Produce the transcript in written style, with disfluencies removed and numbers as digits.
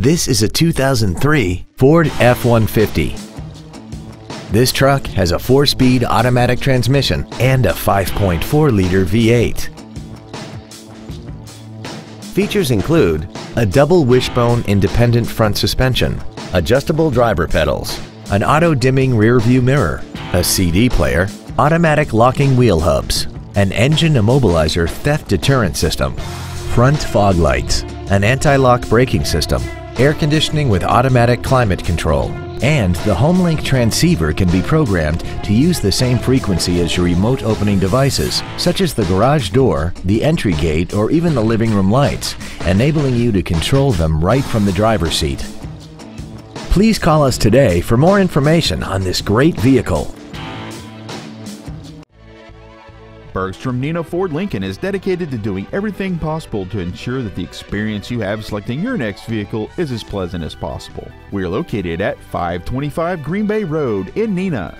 This is a 2003 Ford F-150. This truck has a 4-speed automatic transmission and a 5.4-liter V8. Features include a double wishbone independent front suspension, adjustable driver pedals, an auto-dimming rearview mirror, a CD player, automatic locking wheel hubs, an engine immobilizer theft deterrent system, front fog lights, an anti-lock braking system, air conditioning with automatic climate control, and the HomeLink transceiver can be programmed to use the same frequency as your remote opening devices, such as the garage door, the entry gate, or even the living room lights, enabling you to control them right from the driver's seat. Please call us today for more information on this great vehicle. Bergstrom Neenah Ford Lincoln is dedicated to doing everything possible to ensure that the experience you have selecting your next vehicle is as pleasant as possible. We are located at 525 Green Bay Road in Neenah.